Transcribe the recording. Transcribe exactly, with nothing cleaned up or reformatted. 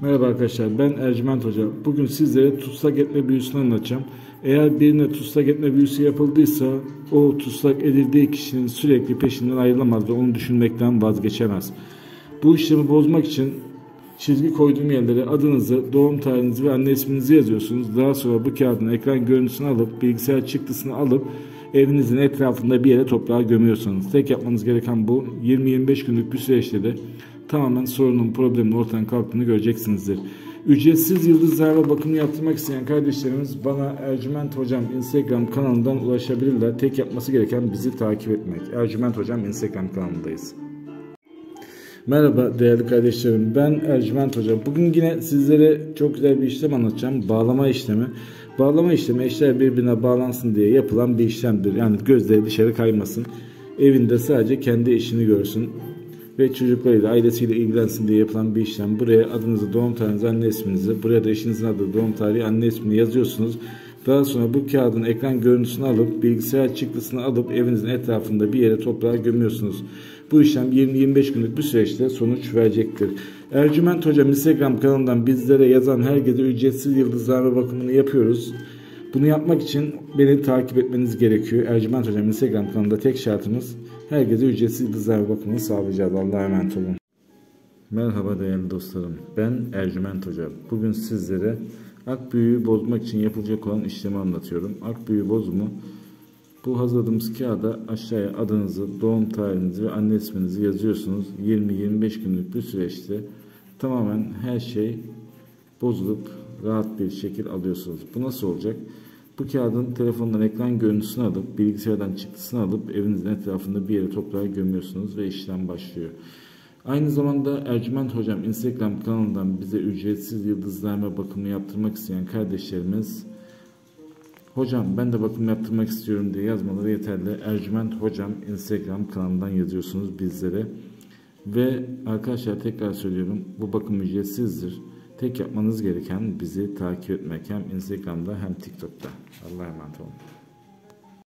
Merhaba arkadaşlar, ben Ercüment Hoca. Bugün sizlere tutsak etme büyüsünü anlatacağım. Eğer birine tutsak etme büyüsü yapıldıysa o tutsak edildiği kişinin sürekli peşinden ayrılamaz ve onu düşünmekten vazgeçemez. Bu işlemi bozmak için çizgi koyduğum yerlere adınızı, doğum tarihinizi ve anne isminizi yazıyorsunuz. Daha sonra bu kağıdın ekran görüntüsünü alıp bilgisayar çıktısını alıp evinizin etrafında bir yere toprağa gömüyorsunuz. Tek yapmanız gereken bu. yirmi yirmi beş günlük bir süreçte de tamamen sorunun, problemin ortadan kalktığını göreceksinizdir. Ücretsiz yıldız zarfı bakımı yaptırmak isteyen kardeşlerimiz bana Ercüment Hocam Instagram kanalından ulaşabilirler. Tek yapması gereken bizi takip etmek. Ercüment Hocam Instagram kanalındayız. Merhaba değerli kardeşlerim, ben Ercüment Hoca. Bugün yine sizlere çok güzel bir işlem anlatacağım. Bağlama işlemi. Bağlama işlemi eşler birbirine bağlansın diye yapılan bir işlemdir. Yani gözleri dışarı kaymasın. Evinde sadece kendi işini görsün ve çocuklarıyla, ailesiyle ilgilensin diye yapılan bir işlem. Buraya adınızı, doğum tarihinizi, anne isminizi, buraya da eşinizin adı, doğum tarihi, anne ismini yazıyorsunuz. Daha sonra bu kağıdın ekran görüntüsünü alıp, bilgisayar çıktısını alıp evinizin etrafında bir yere toprağa gömüyorsunuz. Bu işlem yirmi yirmi beş günlük bir süreçte sonuç verecektir. Ercüment Hocam Instagram kanalından bizlere yazan herkese ücretsiz yıldız zarfı bakımını yapıyoruz. Bunu yapmak için beni takip etmeniz gerekiyor. Ercüment Hocam Instagram kanalında tek şartımız herkese ücretsiz yıldız zarfı bakımını sağlayacağız. Allah'a emanet olun. Merhaba değerli dostlarım. Ben Ercüment Hoca. Bugün sizlere ak büyüyü bozmak için yapılacak olan işlemi anlatıyorum. Ak büyüyü bozumu, bu hazırladığımız kağıda aşağıya adınızı, doğum tarihinizi ve anne isminizi yazıyorsunuz. yirmi yirmi beş günlük bir süreçte tamamen her şey bozulup rahat bir şekil alıyorsunuz. Bu nasıl olacak? Bu kağıdın telefondan ekran görüntüsünü alıp, bilgisayardan çıktısını alıp evinizin etrafında bir yere toprağa gömüyorsunuz ve işlem başlıyor. Aynı zamanda Ercüment Hocam Instagram kanalından bize ücretsiz yıldız zarfı bakımı yaptırmak isteyen kardeşlerimiz "Hocam ben de bakım yaptırmak istiyorum" diye yazmaları yeterli. Ercüment Hocam Instagram kanalından yazıyorsunuz bizlere. Ve arkadaşlar tekrar söylüyorum, bu bakım ücretsizdir. Tek yapmanız gereken bizi takip etmek, hem Instagram'da hem TikTok'ta. Allah'a emanet olun.